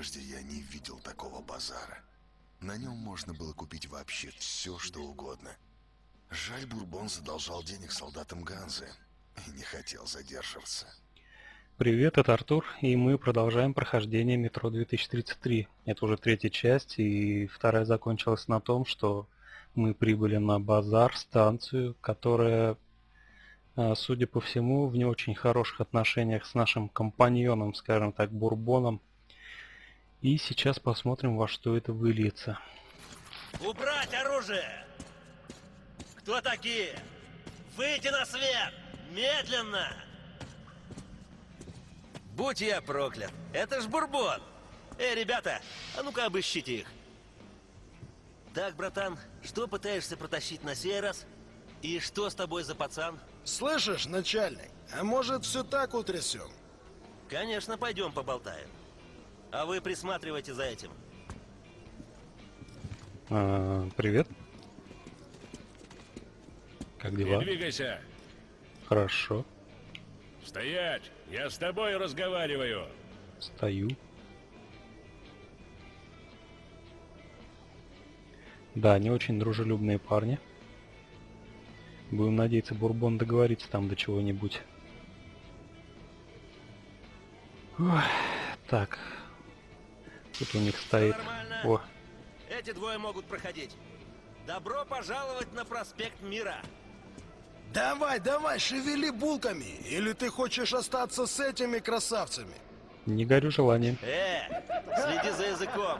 Прежде я не видел такого базара. На нем можно было купить вообще все, что угодно. Жаль, Бурбон задолжал денег солдатам Ганзы и не хотел задерживаться. Привет, это Артур, и мы продолжаем прохождение метро 2033. Это уже третья часть, и вторая закончилась на том, что мы прибыли на базар, станцию, которая, судя по всему, в не очень хороших отношениях с нашим компаньоном, скажем так, Бурбоном. И сейчас посмотрим, во что это выльется. Убрать оружие! Кто такие? Выйди на свет! Медленно! Будь я проклят! Это ж Бурбон! Эй, ребята, а ну-ка обыщите их. Так, братан, что пытаешься протащить на сей раз? И что с тобой за пацан? Слышишь, начальник, а может все так утрясем? Конечно, пойдем поболтаем. А вы присматривайте за этим. Привет. Как дела? Не двигайся. Хорошо. Стоять! Я с тобой разговариваю. Стою. Да, они очень дружелюбные парни. Будем надеяться, Бурбон договорится там до чего-нибудь. Так. Тут у них стоит... О. Эти двое могут проходить. Добро пожаловать на проспект Мира. Давай, давай, шевели булками. Или ты хочешь остаться с этими красавцами? Не горю желанием. Следи за языком.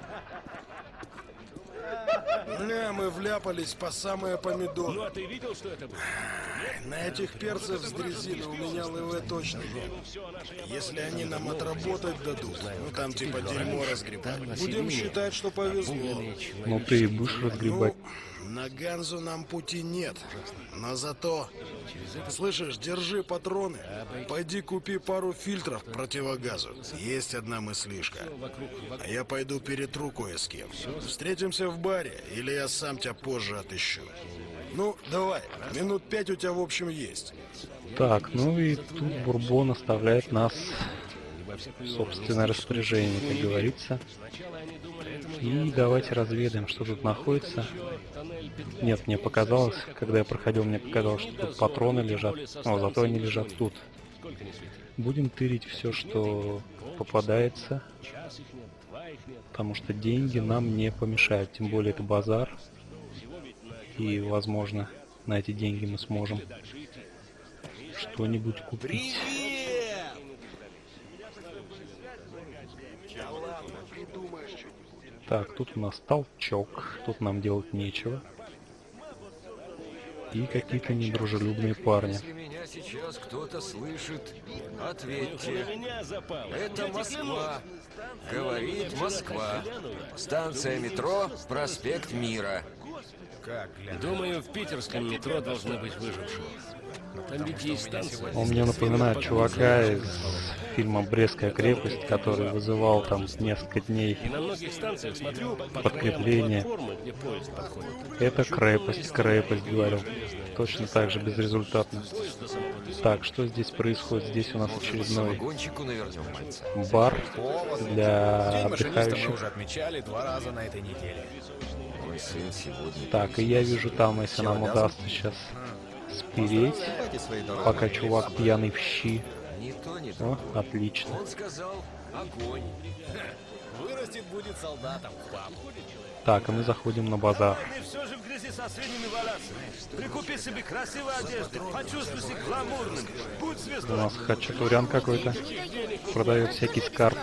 Бля, мы вляпались по самые помидоры. Ну, а ты видел, что это было? На этих перцев с дрезины у меня ЛВ точно нет. Если они нам отработать дадут, ну там типа дерьмо разгребать. Будем считать, что повезло. Ну ты и будешь разгребать. Ну, на Ганзу нам пути нет, но зато... Слышишь, держи патроны, пойди купи пару фильтров к противогазу. Есть одна мыслишка. А я пойду перетру кое с кем. Встретимся в баре, или я сам тебя позже отыщу. Ну, давай, минут 5 у тебя в общем есть. Так, ну и тут Бурбон оставляет нас в собственное распоряжение, как говорится. И давайте разведаем, что тут находится. Нет, мне показалось, когда я проходил, мне показалось, что тут патроны лежат, но зато они лежат тут. Будем тырить все, что попадается, потому что деньги нам не помешают, тем более это базар. И, возможно, на эти деньги мы сможем что-нибудь купить. Так, тут у нас толчок, тут нам делать нечего. И какие-то недружелюбные парни. Если меня сейчас кто-то слышит, ответьте. Это Москва. Говорит Москва. Станция метро, проспект Мира. Думаю, в питерском метро должны быть выжившие. Там ведь есть станция. Он мне напоминает чувака из фильма «Брестская крепость», который вызывал там несколько дней подкрепление. Это крепость, крепость, говорю. Точно так же, безрезультатно. Так, что здесь происходит? Здесь у нас очередной бар для отдыхающих. Так, и я вижу там, если нам удастся сейчас спереть, пока чувак пьяный в щи. О, отлично. Так, а мы заходим на базар. У нас хачатурян какой-то. Продает всякий скарб.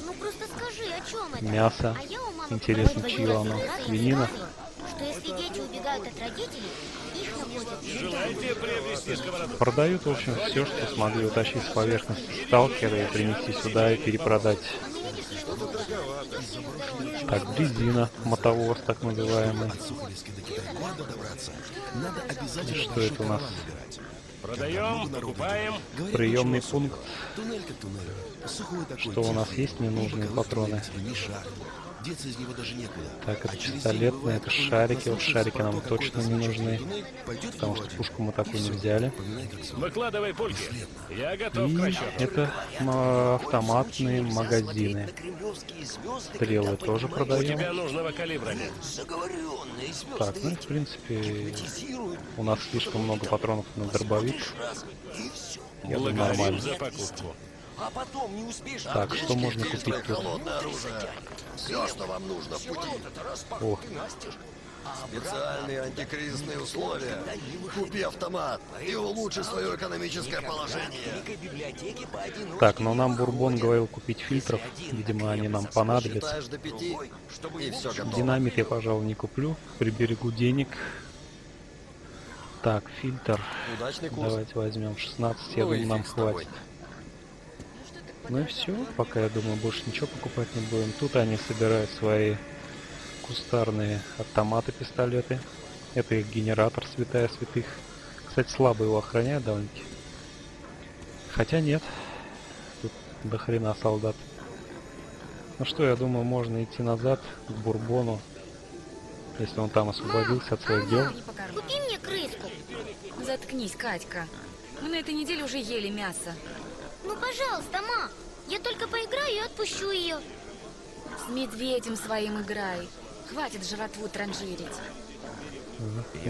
Ну просто скажи, о чем это? Мясо. Интересно, чье оно? Свинина? Продают, в общем, все, что смогли утащить с поверхности сталкера и принести сюда и перепродать. Так, резина, мотовоз так называемый. И что это у нас? Продаем, покупаем. Приемный пункт. Что у нас есть? Ненужные патроны. Деться из него даже некуда. Так, это пистолетные, это шарики. Вот шарики нам точно не нужны, потому что пушку мы такую не взяли. Выкладывай пульки. Я готов к расчету. Это автоматные магазины. Стрелы тоже продаем. Так, ну в принципе у нас слишком много патронов на дробовик. Я думаю, нормально. А потом не успеешь. Так, что можно купить? Все, что вам нужно в пути. О. Специальные антикризисные условия. Купи автомат и улучши свое экономическое положение. Так, но нам Бурбон говорил купить фильтров. Видимо, они нам понадобятся. Динамик я, пожалуй, не куплю. Приберегу денег. Так, фильтр. Давайте возьмем 16, я думаю, нам хватит. Ну и все, пока, я думаю, больше ничего покупать не будем. Тут они собирают свои кустарные автоматы, пистолеты. Это их генератор, святая святых. Кстати, слабо его охраняют довольно-таки. Хотя нет, тут до хрена солдат. Ну что, я думаю, можно идти назад к Бурбону, если он там освободился от своих дел. Купи мне крыску. Заткнись, Катька. Мы на этой неделе уже ели мясо. Ну, пожалуйста, ма. Я только поиграю и отпущу ее. С медведем своим играй. Хватит жратву транжирить.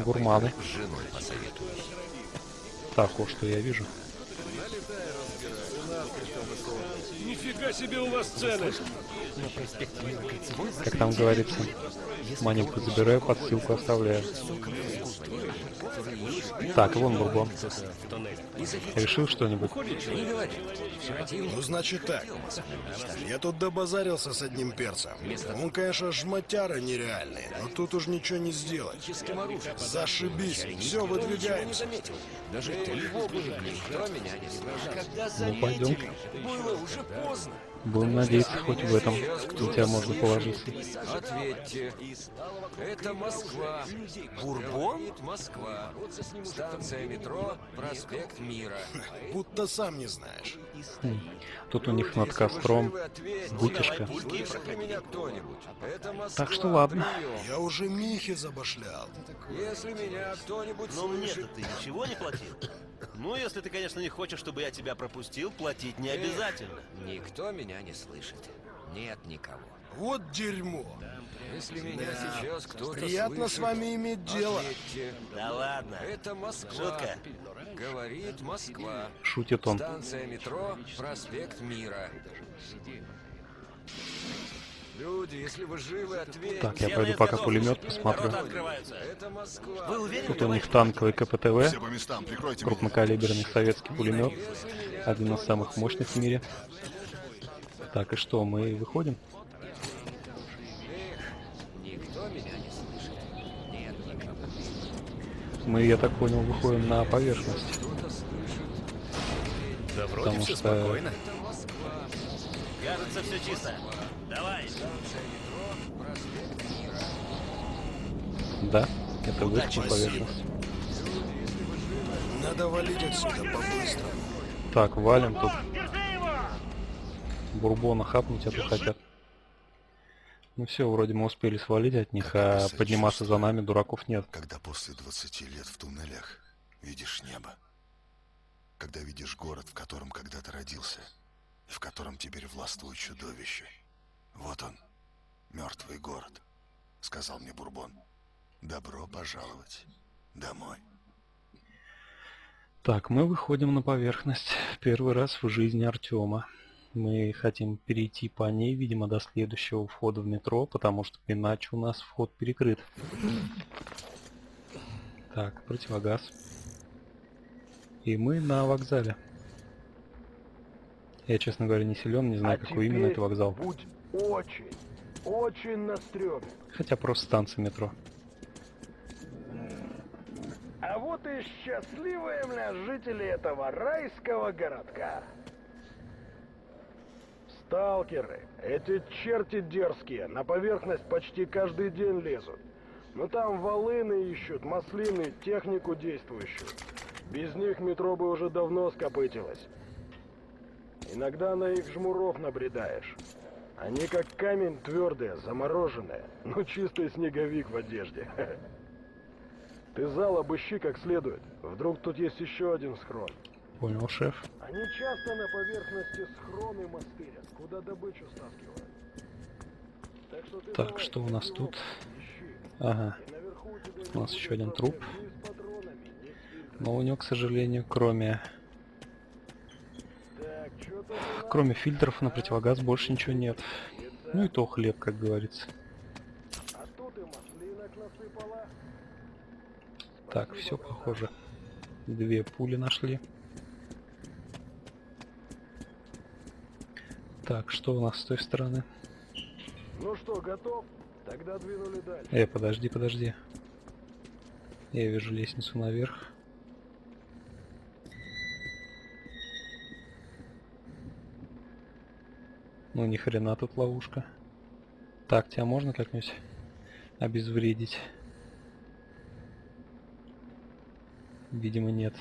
Гурманы. Так, вот что я вижу. Нифига себе у вас цены. Как там говорится, монетку забираю, подстилку оставляю. Так, вон Бурбон. Решил что-нибудь? Ну, значит так. Я тут добазарился с одним перцем. Он, конечно, шматяра нереальный, но тут уж ничего не сделать. Зашибись, все, выдвигаемся. Ну, пойдем. Будем надеяться, хоть в этом на тебя можно положиться. Ответьте. Это Москва. Бурбон? Москва. Станция метро, проспект Мира. Будто сам не знаешь. Тут у них над костром бутишка. Так что ладно. Я уже Михи забашлял. Если меня кто-нибудь слышит... Ты ничего не платил? Ну, если ты, конечно, не хочешь, чтобы я тебя пропустил, платить не обязательно. Никто меня не слышит. Нет никого. Вот дерьмо. Если меня сейчас кто-то слышит, приятно с вами иметь дело. Да ладно. Это Москва. Шутка. Говорит Москва. Шутит он. Станция метро, проспект Мира. Люди, если вы живы, ответьте. Так, я пойду пока пулемет посмотрю. Тут у них танковый КПТВ, крупнокалиберный советский пулемет, один из самых мощных в мире. Так, и что, мы выходим? Мы, я так понял, выходим на поверхность. Да, потому что... спокойно. Кажется, все чисто. Давай. Да, это вышла поверхность. Надо валить отсюда побыстрее. Так, валим тут. Бурбона хапнуть, а то хотят. Ну все, вроде мы успели свалить от них, а подниматься за нами дураков нет. Когда после 20 лет в туннелях видишь небо, когда видишь город, в котором когда-то родился, и в котором теперь властвует чудовище. Вот он, мертвый город, сказал мне Бурбон. Добро пожаловать домой. Так, мы выходим на поверхность. Первый раз в жизни Артема. Мы хотим перейти по ней, видимо, до следующего входа в метро, потому что иначе у нас вход перекрыт. Так, противогаз. И мы на вокзале. Я, честно говоря, не силен, не знаю, какой именно это вокзал. Будь очень, очень настрёбен. Хотя просто станция метро. А вот и счастливые для жителей этого райского городка. Сталкеры, эти черти дерзкие, на поверхность почти каждый день лезут. Но там волыны ищут, маслины, технику действующую. Без них метро бы уже давно скопытилось. Иногда на их жмуров набредаешь. Они как камень твердые, замороженные, но чистый снеговик в одежде. Ты зал обыщи как следует. Вдруг тут есть еще один схрон. Понял, шеф. Они часто на поверхности схроны мастырят, куда добычу стаскивают. Так, что у нас тут? Ага. У нас еще один труп. Но у него, к сожалению, кроме фильтров на противогаз больше ничего нет. Ну и то хлеб, как говорится. Так, все похоже. Две пули нашли. Так, что у нас с той стороны? Ну что, готов? Тогда двинули дальше. Подожди, подожди. Я вижу лестницу наверх. Ну ни хрена тут ловушка. Так, тебя можно как-нибудь обезвредить? Видимо, нет.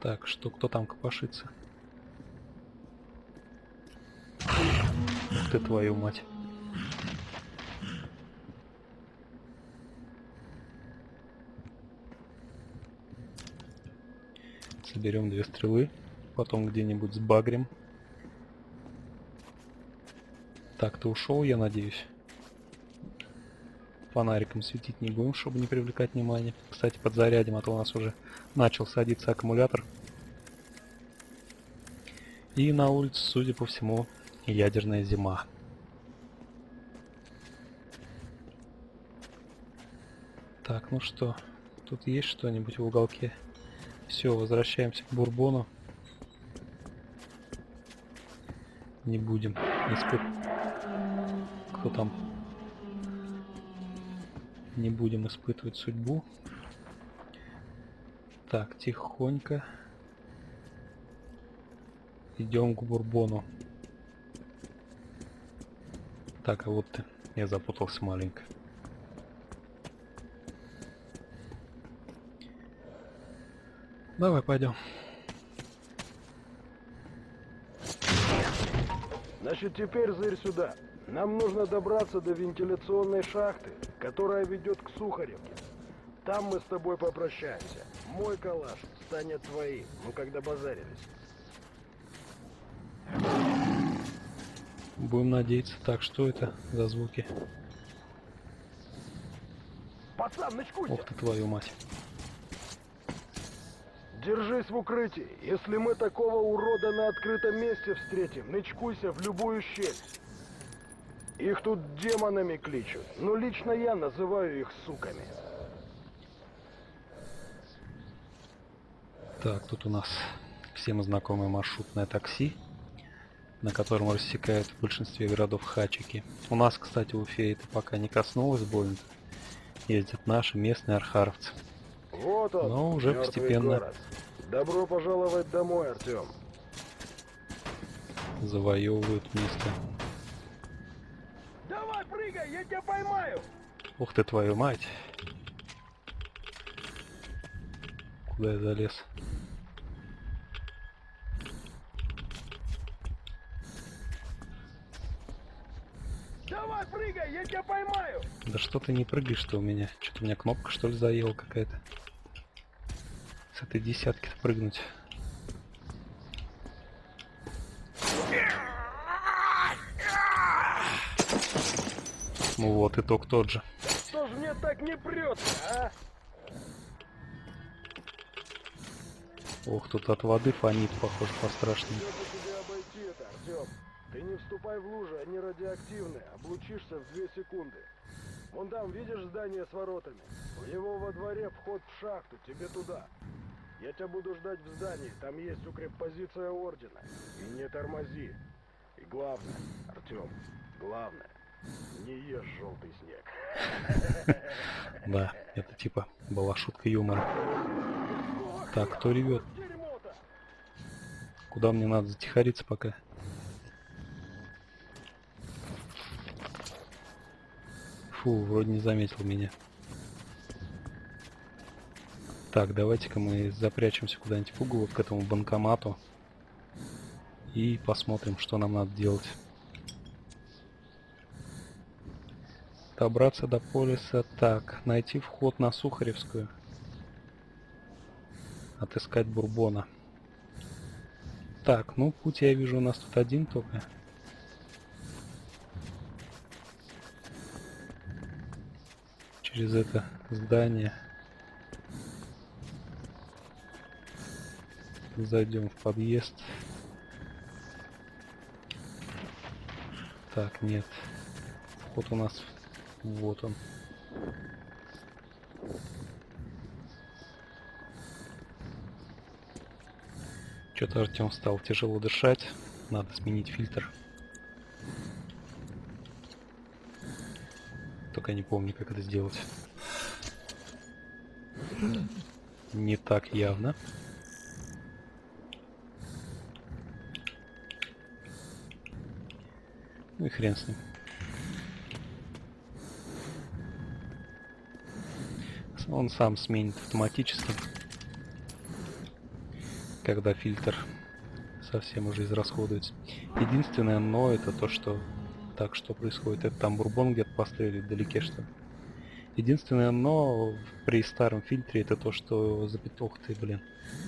Так, что, кто там копошится? Ух ты, твою мать. Соберем две стрелы, потом где-нибудь сбагрим. Так, ты ушел, я надеюсь. Фонариком светить не будем, чтобы не привлекать внимание. Кстати, подзарядим, а то у нас уже начал садиться аккумулятор. И на улице, судя по всему, ядерная зима. Так, ну что, тут есть что-нибудь в уголке? Все, возвращаемся к Бурбону. Не будем. Кто там? Не будем испытывать судьбу. Так, тихонько. Идем к Бурбону. Так, а вот ты. Я запутался маленько. Давай, пойдем. Значит, теперь зырь сюда. Нам нужно добраться до вентиляционной шахты, которая ведет к Сухаревке. Там мы с тобой попрощаемся. Мой калаш станет твоим, ну когда базарились. Будем надеяться. Так, что это за звуки? Пацан, начкуйся! Ох ты, твою мать. Держись в укрытии. Если мы такого урода на открытом месте встретим, нычкуйся в любую щель. Их тут демонами кличут, но лично я называю их суками. Так, тут у нас всем знакомое маршрутное такси, на котором рассекают в большинстве городов хачики. У нас, кстати, в Уфе это пока не коснулось больно. Ездят наши местные архаровцы. Вот он, но уже постепенно. Город. Добро пожаловать домой, Артем. Завоевывают место. Давай, прыгай, я тебя поймаю. Ух ты, твою мать. Куда я залез? Давай, прыгай, я тебя поймаю. Да что ты не прыгаешь-то у меня? Что-то у меня кнопка, что ли, заела какая-то. С этой десятки-то прыгнуть. Ну вот, итог тот же. Да что ж мне так не прется, а? Ох, тут от воды фонит, похоже, по-страшному. Ты не вступай в лужи, они радиоактивные, облучишься в 2 секунды. Вон там, видишь здание с воротами? У него во дворе вход в шахту, тебе туда. Я тебя буду ждать в здании, там есть укреппозиция ордена. И не тормози. И главное, Артем, главное, не ешь желтый снег. Да, это типа была шутка юмора. Так, кто ревет? Куда мне надо затихариться пока? Фу, вроде не заметил меня. Так, давайте-ка мы запрячемся куда-нибудь в угол к этому банкомату. И посмотрим, что нам надо делать. Добраться до полиса. Так, найти вход на Сухаревскую. Отыскать Бурбона. Так, ну путь я вижу у нас тут один только. Через это здание. Зайдем в подъезд. Так, нет. Вход у нас... Вот он. Что-то Артём стал тяжело дышать. Надо сменить фильтр. Только не помню, как это сделать. Не так явно. Ну и хрен с ним. Он сам сменит автоматически, когда фильтр совсем уже израсходуется. Единственное но это то, что так что происходит. Это там Бурбон где-то пострелит вдалеке, что ли. Единственное но при старом фильтре это то, что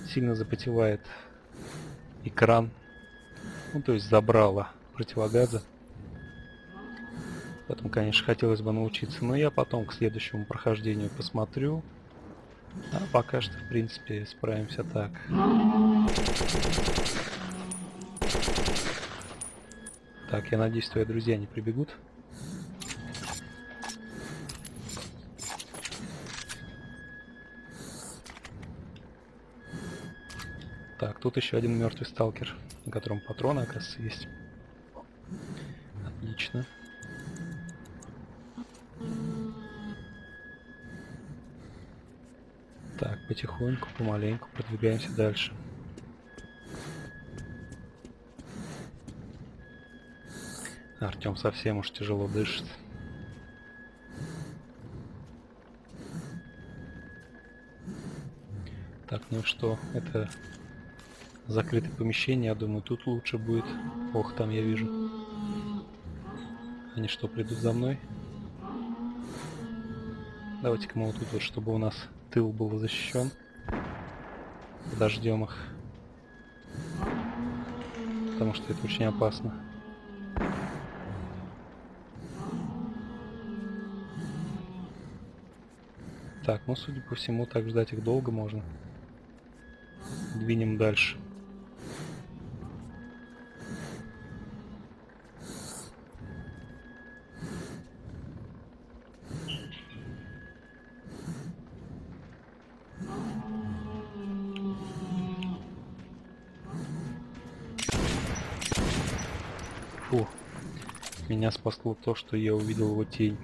сильно запотевает экран. Ну то есть забрало противогаза. Поэтому, конечно, хотелось бы научиться, но я потом к следующему прохождению посмотрю. А пока что, в принципе, справимся так. Так, я надеюсь, твои друзья не прибегут. Так, тут еще один мертвый сталкер, на котором патроны, оказывается, есть. Отлично. Так, потихоньку, помаленьку продвигаемся дальше. Артём совсем уж тяжело дышит. Так, ну что, это закрытое помещение, я думаю, тут лучше будет. Ох, там я вижу. Они что, придут за мной? Давайте-ка мы вот тут вот, чтобы у нас... тыл был защищен. Подождем их, потому что это очень опасно. Так, ну судя по всему, так ждать их долго можно. Двинем дальше. Меня спасло то, что я увидел его тень.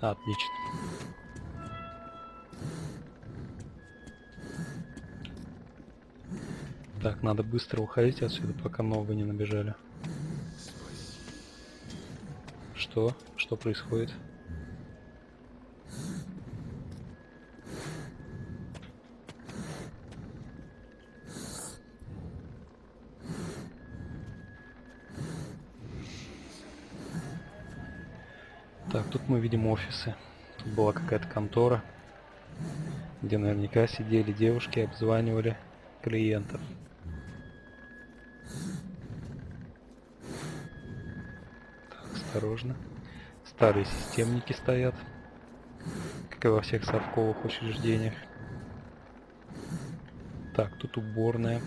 Отлично. Так, надо быстро уходить отсюда, пока новые не набежали. Что? Что происходит? Так, тут мы видим офисы. Тут была какая-то контора, где наверняка сидели девушки и обзванивали клиентов. Так, осторожно. Старые системники стоят, как и во всех совковых учреждениях. Так, тут уборная.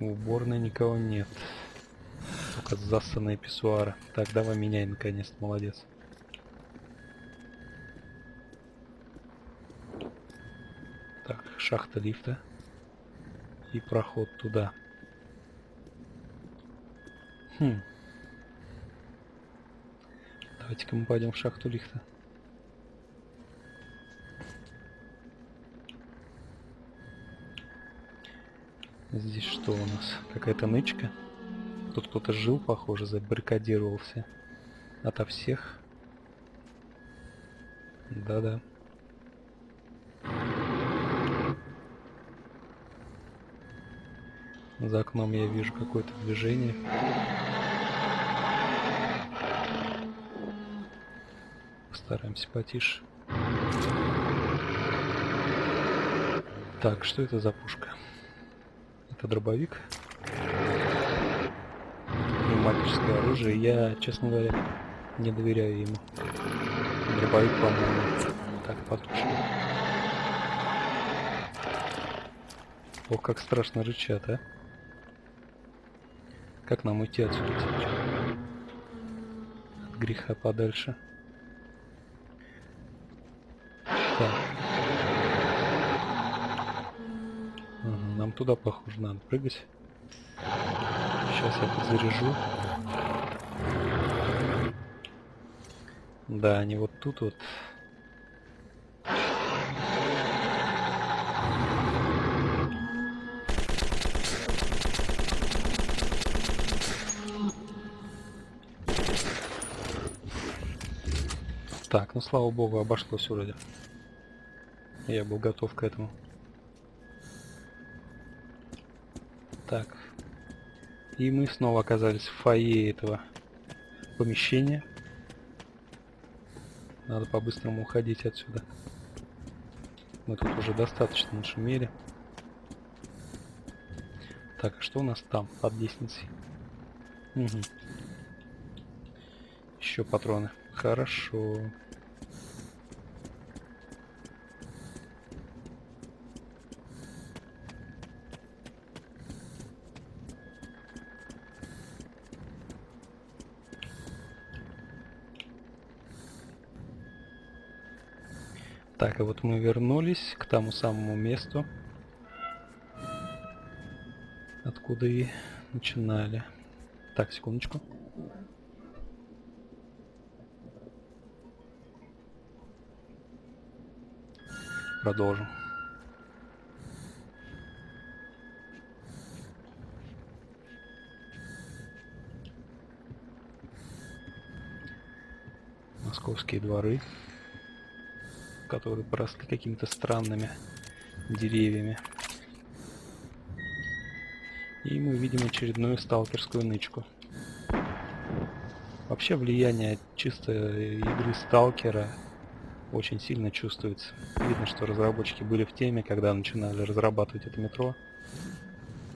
В уборной никого нет. Засанные писсуары. Так, давай меняй наконец-то, молодец. Так, шахта лифта и проход туда. Давайте-ка мы пойдем в шахту лифта. Здесь что у нас? Какая-то нычка. Тут кто-то жил, похоже, забаррикадировался ото всех. Да-да. За окном я вижу какое-то движение. Постараемся потише. Так, что это за пушка? Это дробовик. Пневматическое оружие. Я, честно говоря, не доверяю ему. Дробовик, по-моему. Так, потушим. О, как страшно рычат, а? Как нам уйти отсюда? От греха подальше. Так. Ага, нам туда, похоже, надо прыгать. Сейчас я подзаряжу. Да, они вот тут вот. Так, ну слава богу, обошлось вроде. Я был готов к этому. Так. И мы снова оказались в фойе этого помещения. Надо по-быстрому уходить отсюда. Мы тут уже достаточно нашумели. Так, а что у нас там под лестницей? Угу. Еще патроны. Хорошо. Так, и вот мы вернулись к тому самому месту, откуда и начинали. Так, секундочку. Продолжим. Московские дворы, которые поросли какими-то странными деревьями. И мы видим очередную сталкерскую нычку. Вообще влияние чисто игры сталкера очень сильно чувствуется. Видно, что разработчики были в теме, когда начинали разрабатывать это метро.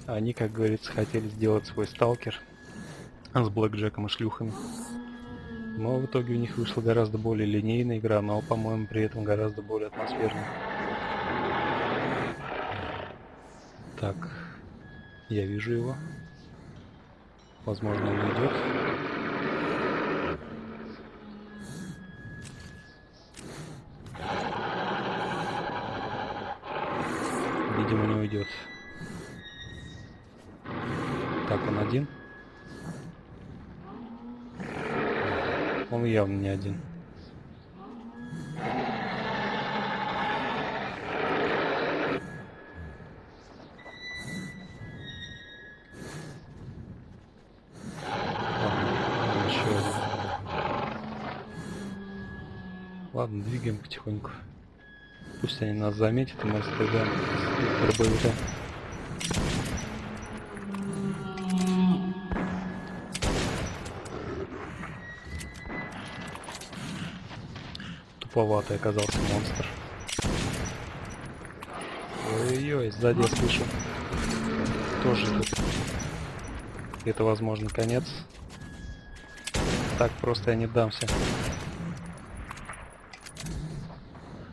Они, как говорится, хотели сделать свой сталкер с блэкджеком и шлюхами. Но в итоге у них вышла гораздо более линейная игра, но, по-моему, при этом гораздо более атмосферная. Так, я вижу его. Возможно, он идет. Видимо, не уйдет. Так, он один. Он явно не один. Ладно, еще один. Ладно, двигаем потихоньку. Пусть они нас заметят, и мы стреляем из дробовика. Туповатый оказался монстр. Ой-ой-ой, сзади я слышу. Тоже тут. Это, возможно, конец. Так просто я не дамся.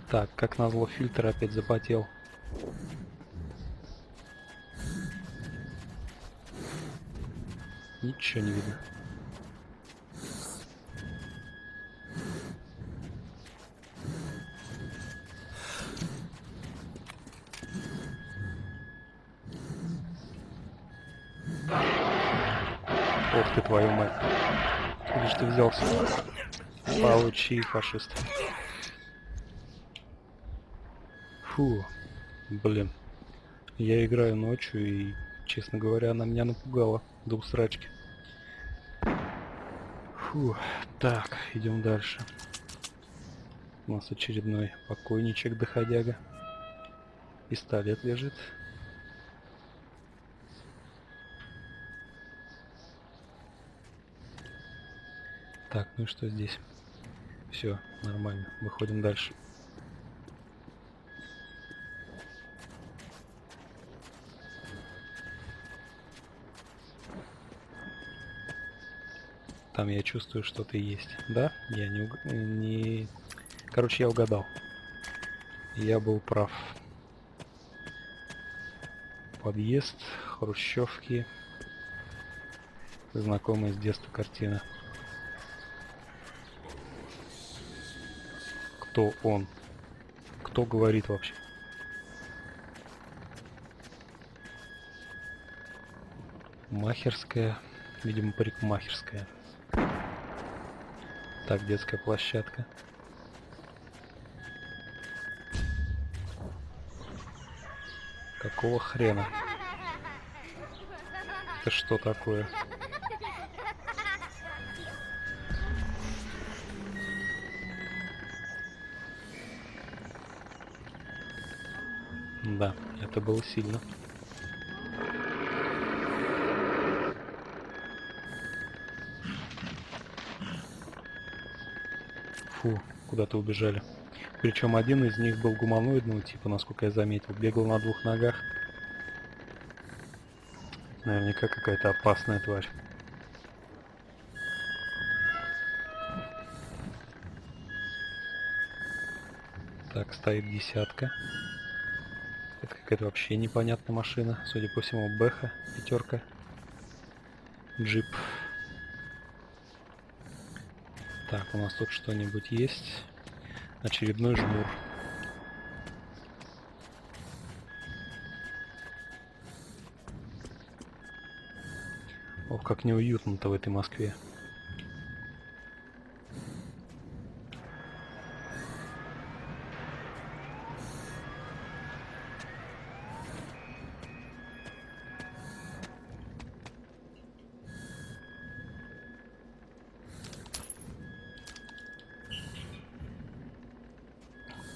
Так, как назло, фильтр опять запотел. Ничего не видно. Ох ты, твою мать. Откуда же ты взялся? Получи, фашист. Фу, блин, я играю ночью и, честно говоря, она меня напугала до усрачки. Фу, так, идем дальше. У нас очередной покойничек-доходяга. Пистолет лежит. Так, ну и что здесь? Все, нормально. Выходим дальше. Там я чувствую, что-то есть. Да? Я не... Короче, я угадал. Я был прав. Подъезд, хрущевки. Знакомая с детства картина. Кто он? Кто говорит вообще? Махерская. Видимо, парикмахерская. Так, детская площадка. Какого хрена? Это что такое? Да, это было сильно. Фу, куда-то убежали. Причем один из них был гуманоидного типа, насколько я заметил. Бегал на двух ногах. Наверняка какая-то опасная тварь. Так, стоит десятка. Это какая-то вообще непонятная машина. Судя по всему, бэха, пятерка. Джип. Так, у нас тут что-нибудь есть. Очередной жмур. Ох, как неуютно-то в этой Москве.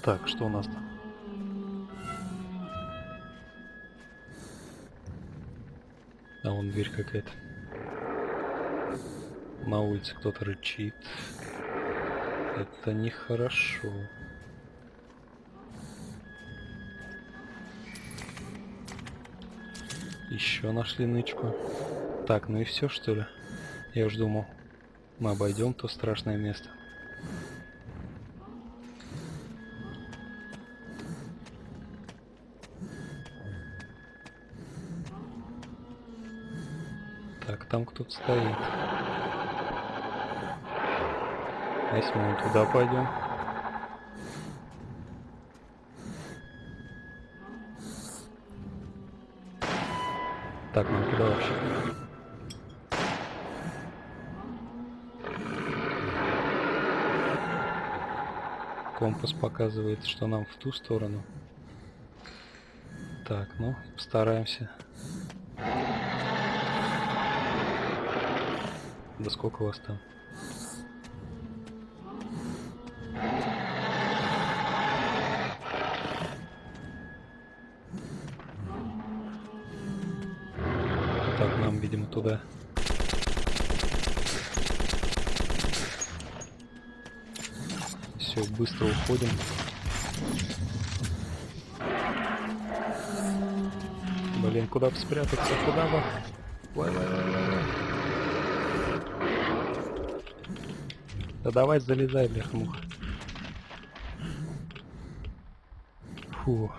Так, что у нас там? А вон дверь какая-то. На улице кто-то рычит. Это нехорошо. Еще нашли нычку. Так, ну и все, что ли? Я уж думал, мы обойдем то страшное место. Так, там кто-то стоит. А если мы туда пойдем? Так, ну куда вообще? Компас показывает, что нам в ту сторону. Так, ну, постараемся. Да сколько вас там? Так, нам, видимо, туда. Все, быстро уходим. Блин, куда бы спрятаться? Куда бы? Да давай залезай, бляха муха. Фу.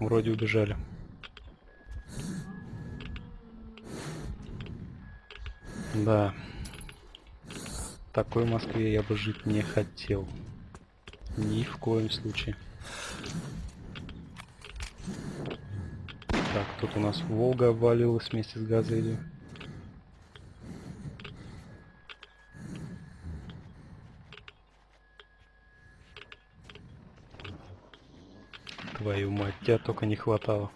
Вроде убежали. Да. В такой Москве я бы жить не хотел. Ни в коем случае. Так, тут у нас Волга обвалилась вместе с газелью. Твою мать, тебя только не хватало.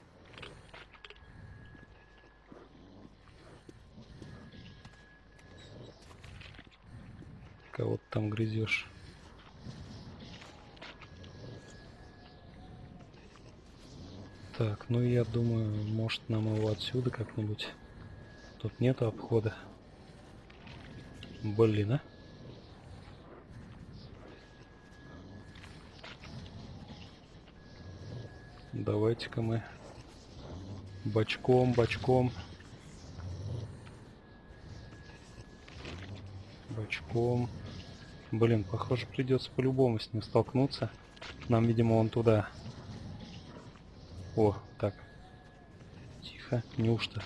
Кого ты там грызешь? Так, ну я думаю, может нам его отсюда как-нибудь... Тут нету обхода. Блин, а? Давайте-ка мы бочком. Блин, похоже, придется по-любому с ним столкнуться. Нам, видимо, он туда. О, так. Тихо, неужто?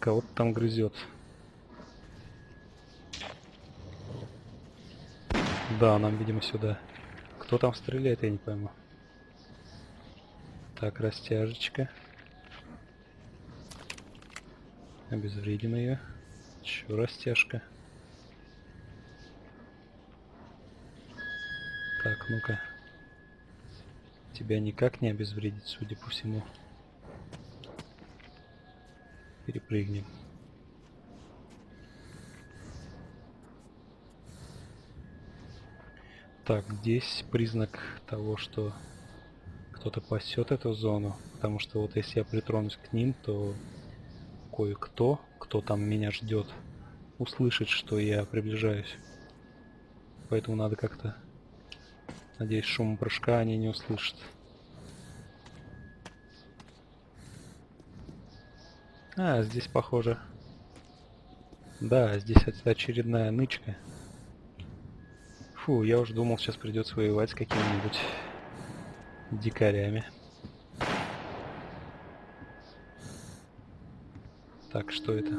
Кого-то там грызет. Да, нам, видимо, сюда. Кто там стреляет, я не пойму. Так, растяжечка. Обезвредим ее. Еще растяжка. Так, ну-ка. Тебя никак не обезвредить, судя по всему. Перепрыгнем. Так, здесь признак того, что кто-то пасет эту зону, потому что вот если я притронусь к ним, то кое-кто, кто там меня ждет, услышит, что я приближаюсь. Поэтому надо как-то... Надеюсь, шум прыжка они не услышат. А, здесь похоже... Да, здесь очередная нычка. Фу, я уже думал, сейчас придется воевать с какими-нибудь... дикарями. Так, что это?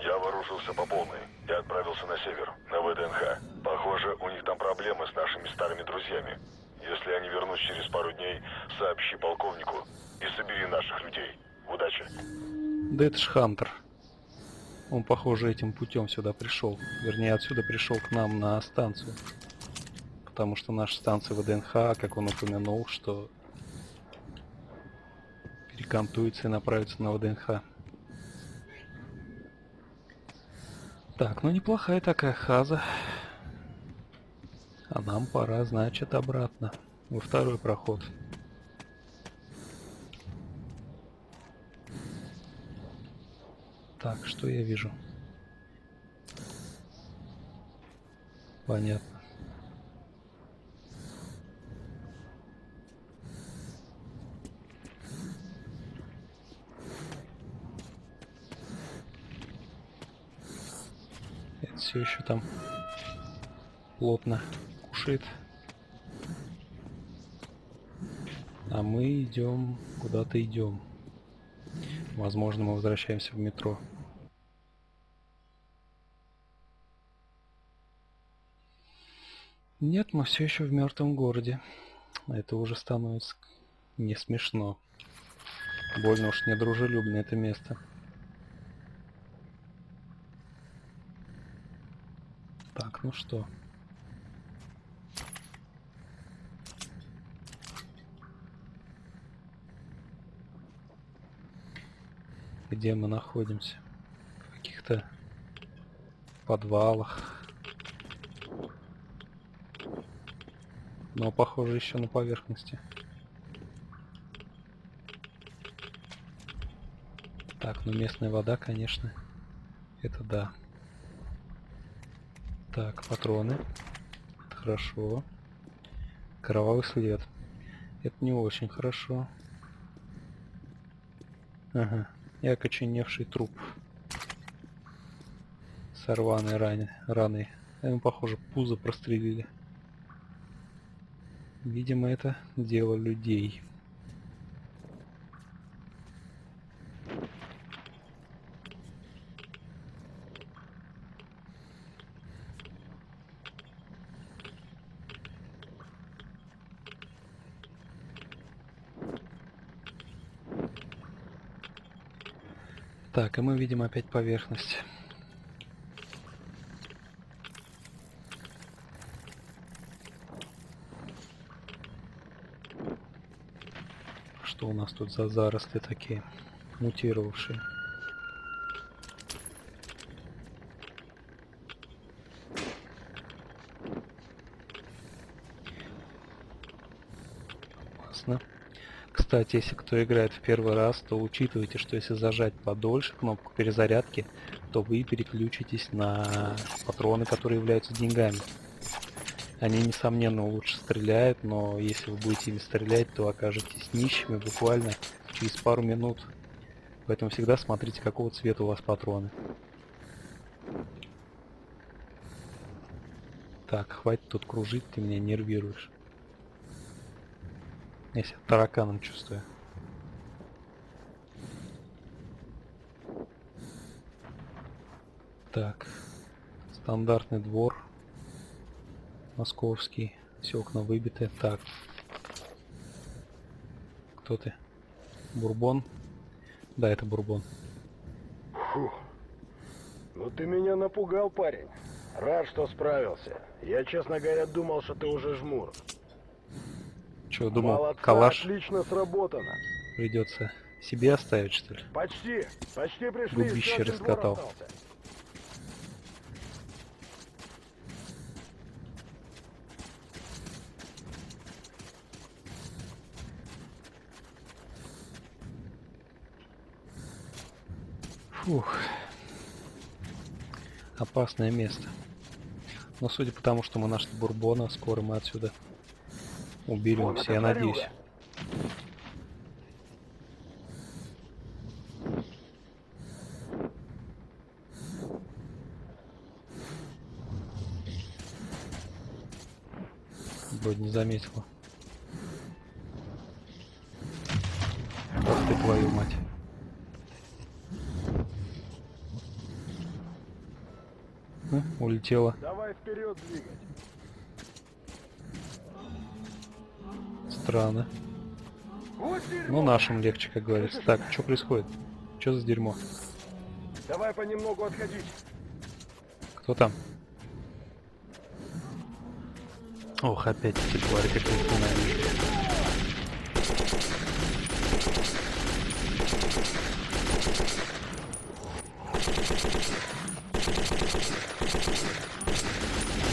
Я вооружился по полной и отправился на север, на ВДНХ. Похоже, у них там проблемы с нашими старыми друзьями. Если я не вернусь через пару дней, сообщи полковнику и собери наших людей. Удачи. Да это ж Хантер. Он, похоже, этим путем сюда пришел. Вернее, отсюда пришел к нам на станцию. Потому что наша станция ВДНХ, как он упомянул, что перекантуется и направится на ВДНХ. Так, ну неплохая такая хаза. А нам пора, значит, обратно. Во второй проход. Так, что я вижу? Понятно. Все еще там плотно кушает, а мы идем куда-то, возможно, мы возвращаемся в метро. Нет, мы все еще в мертвом городе. Это уже становится не смешно, больно уж недружелюбно это место. Так, ну что? Где мы находимся? В каких-то подвалах. Но похоже еще на поверхности. Так, ну местная вода, конечно. Это да. Так, патроны. Это хорошо. Кровавый след. Это не очень хорошо. Ага. И окоченевший труп. Сорваные раны. Ему, похоже, пузо прострелили. Видимо, это дело людей. Так, и мы видим опять поверхность. Что у нас тут за заросли такие, мутировавшие? Кстати, если кто играет в первый раз, то учитывайте, что если зажать подольше кнопку перезарядки, то вы переключитесь на патроны, которые являются деньгами. Они, несомненно, лучше стреляют, но если вы будете ими стрелять, то окажетесь нищими буквально через пару минут. Поэтому всегда смотрите, какого цвета у вас патроны. Так, хватит тут кружить, ты меня нервируешь. Я себя тараканом чувствую. Так, стандартный двор. Московский. Все окна выбиты. Так. Кто ты? Бурбон? Да, это Бурбон. Фух. Ну ты меня напугал, парень. Рад, что справился. Я, честно говоря, думал, что ты уже жмур. Че, думал, молодца, калаш? Отлично сработано. Придется себе оставить, что ли? Почти. Почти пришли. Губище раскатал. Фух, опасное место. Но судя по тому, что мы нашли Бурбона, скоро мы отсюда уберемся, я надеюсь. Вроде не заметила. Ох ты, твою мать. Улетела. Давай вперед двигать. Странно. Ну, нашим легче, как говорится. Так, что происходит? Что за дерьмо? Давай понемногу отходить. Кто там? Ох, опять эти твари какие-то умные.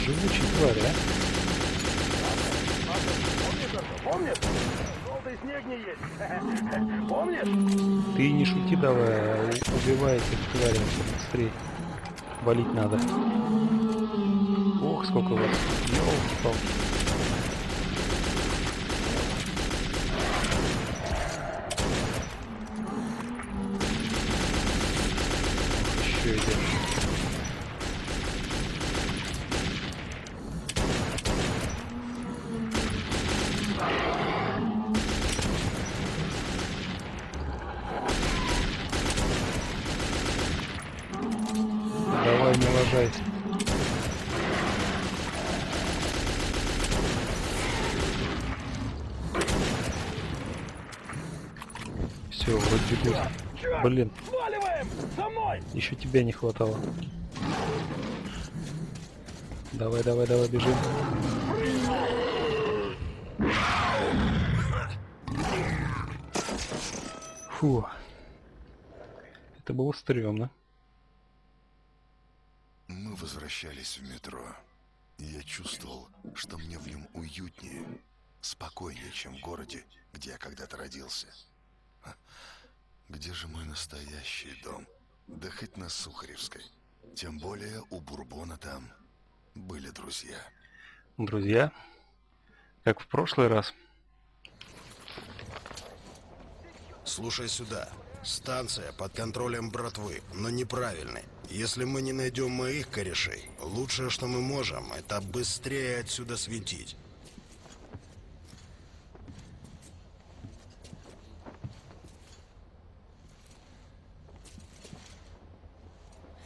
Живучий тварь, а? Помнишь? Желтый снег не есть. Помнишь? Ты не шути давай, а убивай этих тварей, быстрее. Валить надо. Ох, сколько вас. Ёлки-палки. Все, вот бегут. Блин. Еще тебя не хватало. Давай, давай, давай, бежим. Фу. Это было стрёмно. Мы возвращались в метро. Я чувствовал, что мне в нем уютнее, спокойнее, чем в городе, где я когда-то родился. Где же мой настоящий дом? Да хоть на Сухаревской. Тем более у Бурбона там были друзья. Друзья? Как в прошлый раз. Слушай сюда. Станция под контролем братвы, но неправильной. Если мы не найдем моих корешей, лучшее, что мы можем, это быстрее отсюда светить.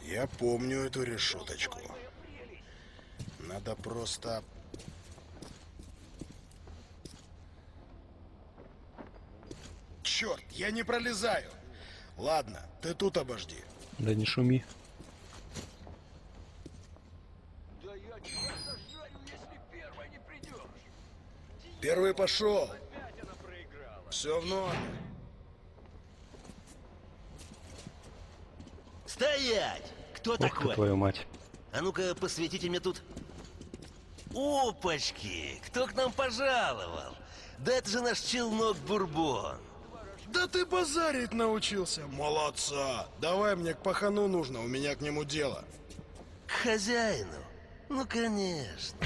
Я помню эту решеточку. Надо просто... Черт, я не пролезаю. Ладно, ты тут обожди. Да не шуми. Да я тебя сажаю, если первый не придешь. Первый пошел. Все в норме. Стоять! Кто такой? Ох, твою мать. А ну-ка, посветите мне тут. Опачки! Кто к нам пожаловал? Да это же наш челнок Бурбон. Да ты базарить научился. Молодца. Давай, мне к пахану нужно, у меня к нему дело. К хозяину? Ну, конечно.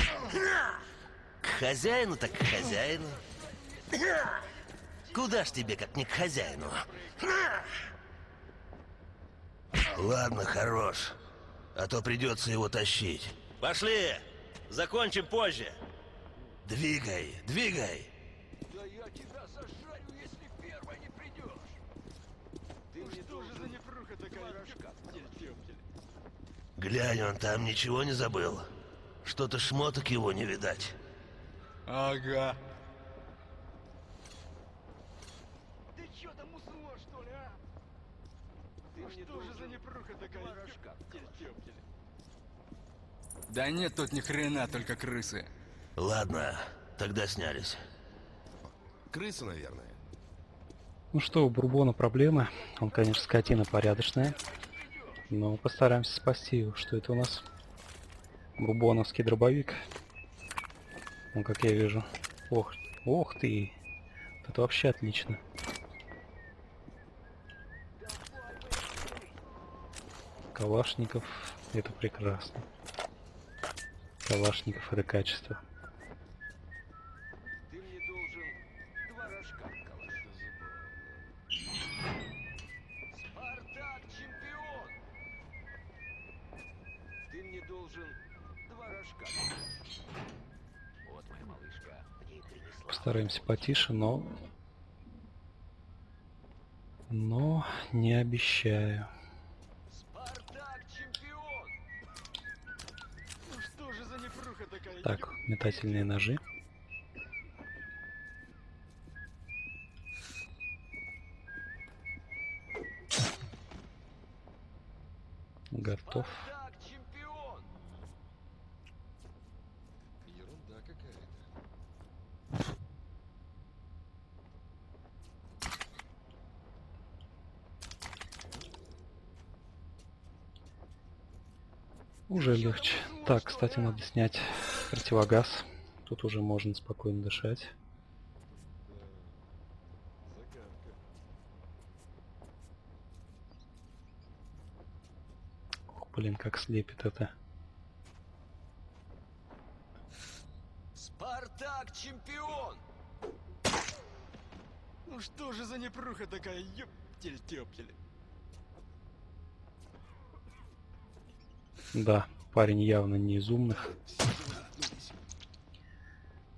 К хозяину так к хозяину. Куда ж тебе, как не к хозяину? Ладно, хорош. А то придется его тащить. Пошли! Закончим позже. Двигай, двигай! Да я тебя зажарю, если первая не придешь. Ты мне тоже за непруха такая рожка. Глянь, он там ничего не забыл. Что-то шмоток его не видать. Ага. Ты чё там уснула, что ли, а? Ты мне тоже за непруха такая рожка. Да нет тут ни хрена, только крысы. Ладно, тогда снялись. Крысы, наверное. Ну что, у Бурбона проблемы. Он, конечно, скотина порядочная. Но постараемся спасти его. Что это у нас? Бурбоновский дробовик. Ну, как я вижу. Ох, ох ты. Это вообще отлично. Калашников. Это прекрасно. Калашников — это качество. Ты мне должен два рожка калашников. Спартак, чемпион! Ты мне должен два рожка. Вот моя малышка. Постараемся потише, но не обещаю. Так, метательные ножи. Готов. Ерунда какая-то. Уже легче. Так, кстати, надо снять противогаз. Тут уже можно спокойно дышать. Ох, блин, как слепит это. Спартак, чемпион! Ну что же за непруха такая, ёптель-тёптель. Да, парень явно не из умных.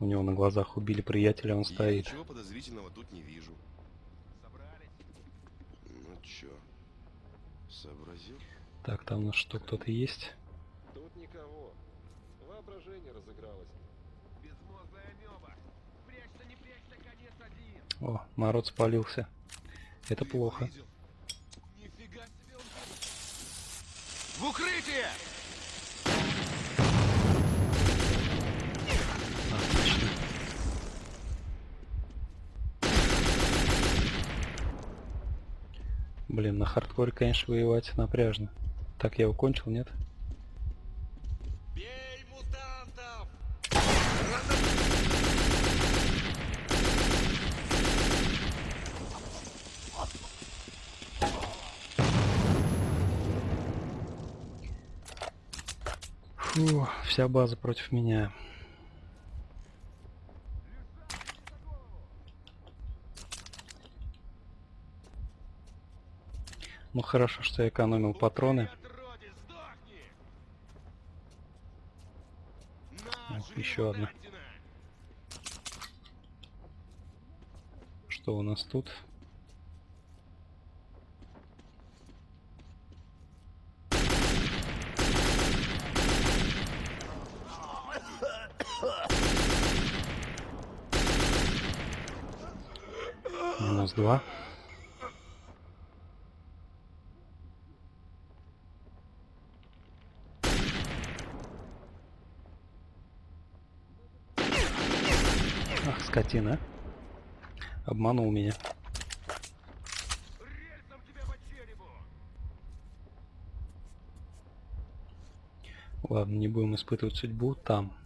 У него на глазах убили приятеля, он стоит. Я ничего подозрительного тут не вижу. Ну чё, сообразил? Так, там у нас что, кто-то есть? Тут никого. Воображение разыгралось. Безмозглая мёба. Прячься, не прячься, конец один. О, народ спалился. Это плохо. Нифига себе он был. В укрытие! Блин, на хардкоре, конечно, воевать напряжно. Так, я его кончил, нет? Бей мутантов! Фу, вся база против меня. Ну хорошо, что я экономил патроны. Вот, еще одна. Что у нас тут? Минус два. Скотина. Обманул меня. Ладно, не будем испытывать судьбу там.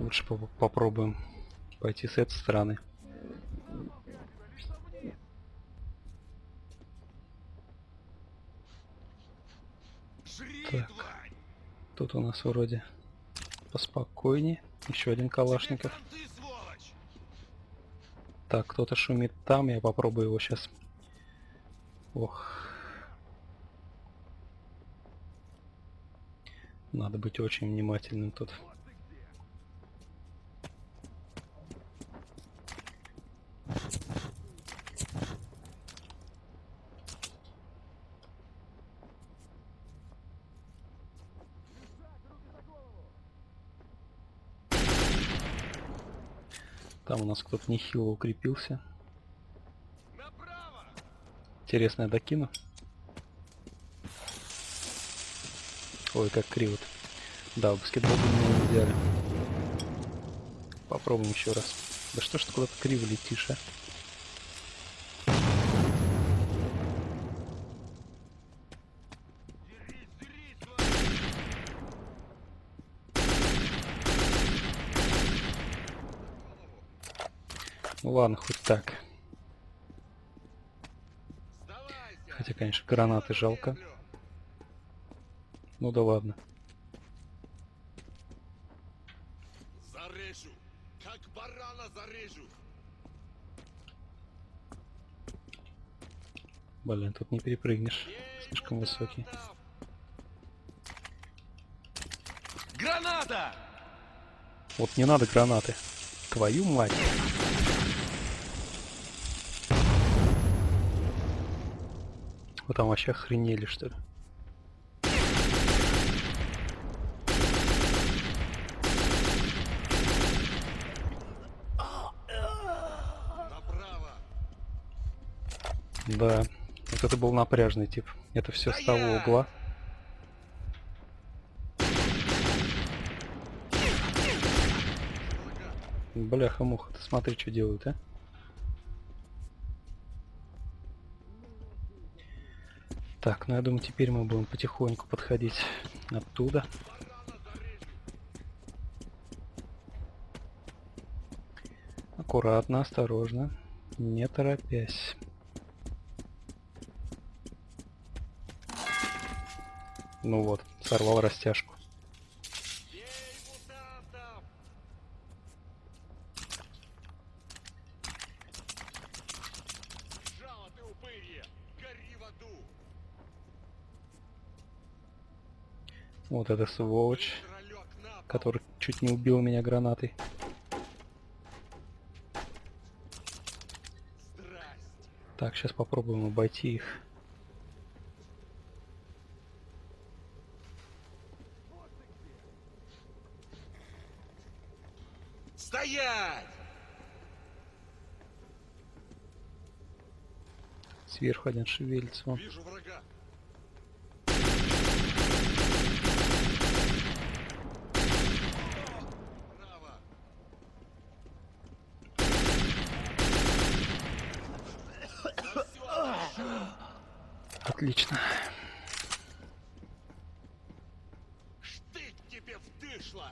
Лучше попробуем Пойти с этой стороны. Так. Тут у нас вроде поспокойнее. Еще один калашников. Так, кто-то шумит там. Я попробую его сейчас. Ох. Надо быть очень внимательным тут. Там у нас кто-то нехило укрепился. Интересно, я докину? Ой, как криво. Да, баскетбол не взяли. Попробуем еще раз. Да что ж ты куда-то криво летишь, а? Ну ладно, хоть так. Хотя, конечно, гранаты жалко. Ну да ладно. Зарежу, как барана зарежу. Блин, тут не перепрыгнешь. Слишком высокий. Граната! Вот не надо гранаты. Твою мать! Вы там вообще охренели, что ли? Направо. Да, вот это был напряжный тип. Это все с того угла. Бляха-муха, ты смотри, что делают, а? Так, ну я думаю, теперь мы будем потихоньку подходить оттуда. Аккуратно, осторожно, не торопясь. Ну вот, сорвал растяжку. Вот это сволочь, который чуть не убил меня гранатой. Так, сейчас попробуем обойти их. Стоять! Сверху один шевелится. Вон. Вижу врага. Отлично. Штык тебе вдышло.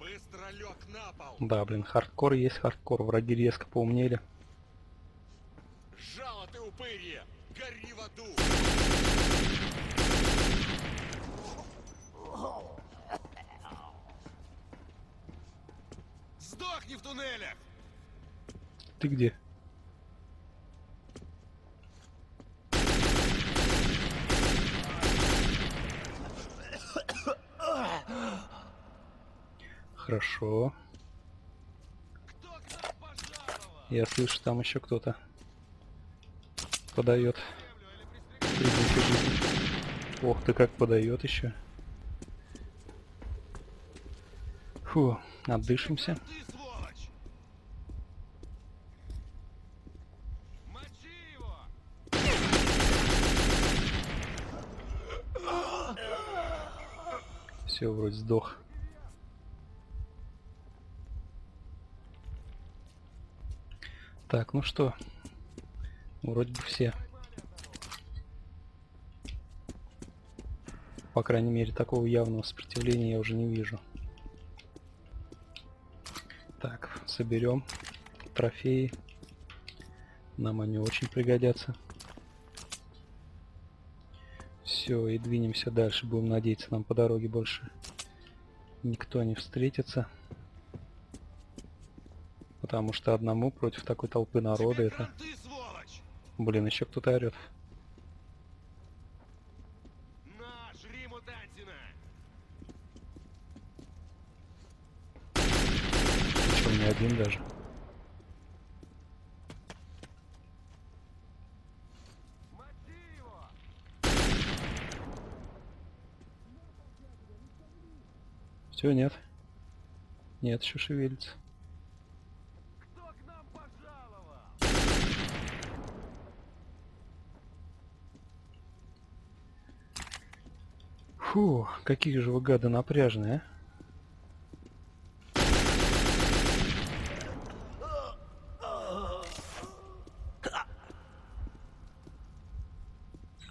Быстро лег на пол. Да, блин, хардкор есть хардкор. Враги резко поумнели. Жало ты, упырье! Гори в аду! Сдохни в туннелях! Ты где? Хорошо. Я слышу, там еще кто-то подает. Ох ты, как подает еще. Фу, отдышимся. Все, вроде сдох. Так, ну что, вроде бы все. По крайней мере, такого явного сопротивления я уже не вижу. Так, соберем трофеи. Нам они очень пригодятся. Все, и двинемся дальше. Будем надеяться, нам по дороге больше никто не встретится. Потому что одному против такой толпы народа это... Блин, еще кто-то орет. Причем не один даже. Все, нет. Нет, еще шевелится. Фу, какие же вы гады напряжные, а?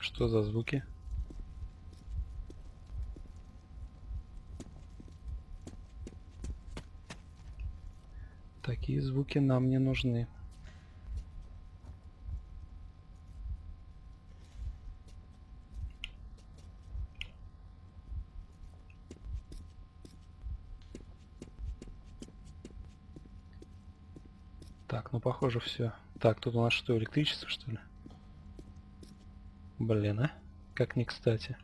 Что за звуки? Такие звуки нам не нужны. Так, ну похоже все. Так, тут у нас что, электричество, что ли? Блин, а? Как не кстати.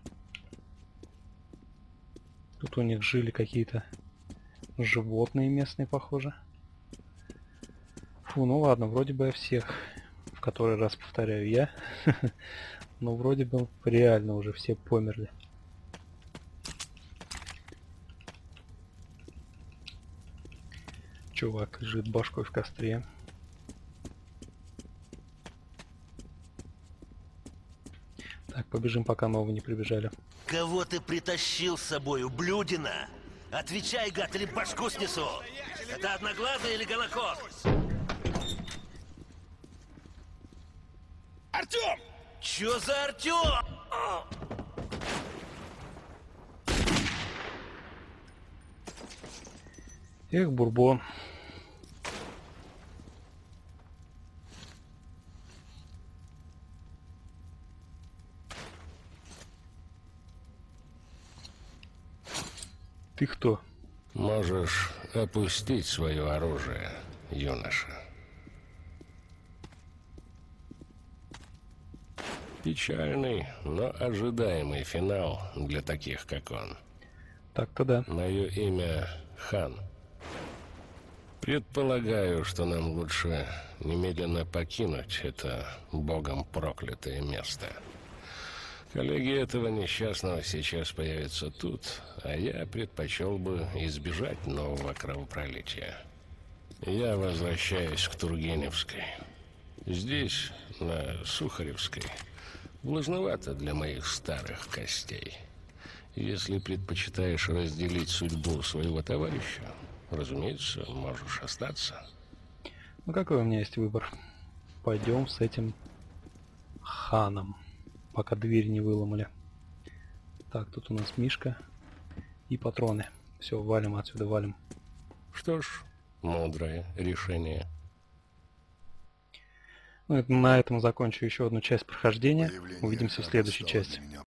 Тут у них жили какие-то животные местные, похоже. Фу, ну ладно, вроде бы я всех, в который раз повторяю я, но вроде бы реально уже все померли. Чувак лежит башкой в костре. Так, побежим, пока новые не прибежали. Кого ты притащил с собой, ублюдина? Отвечай, гад, или башку снесу! Это одноглазый или голокос? Артём! Чё за Артём? Эх, Бурбон. Ты кто? Можешь опустить свое оружие, юноша. Печальный, но ожидаемый финал для таких, как он. Так-то да. Мое имя Хан. Предполагаю, что нам лучше немедленно покинуть это богом проклятое место. Коллеги этого несчастного сейчас появятся тут, а я предпочел бы избежать нового кровопролития. Я возвращаюсь к Тургеневской. Здесь, на Сухаревской, влажновато для моих старых костей. Если предпочитаешь разделить судьбу своего товарища, разумеется, можешь остаться. Ну какой у меня есть выбор? Пойдем с этим Ханом, пока дверь не выломали. Так, тут у нас мишка и патроны. Все, валим отсюда, валим. Что ж, мудрое решение. Ну, на этом закончу еще одну часть прохождения. Увидимся в следующей части.